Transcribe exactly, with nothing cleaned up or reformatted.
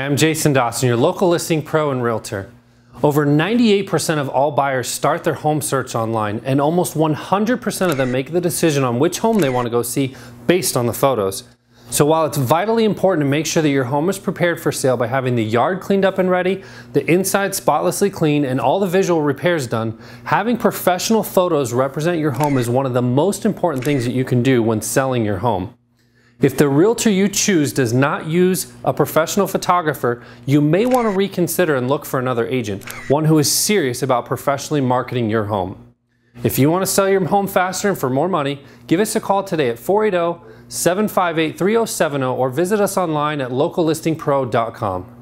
Hi, I'm Jason Dawson, your local listing pro and realtor. Over ninety-eight percent of all buyers start their home search online, and almost one hundred percent of them make the decision on which home they want to go see based on the photos. So while it's vitally important to make sure that your home is prepared for sale by having the yard cleaned up and ready, the inside spotlessly clean, and all the visual repairs done, having professional photos represent your home is one of the most important things that you can do when selling your home. If the realtor you choose does not use a professional photographer, you may want to reconsider and look for another agent, one who is serious about professionally marketing your home. If you want to sell your home faster and for more money, give us a call today at four eight zero, seven five eight, three zero seven zero or visit us online at local listing pro dot com.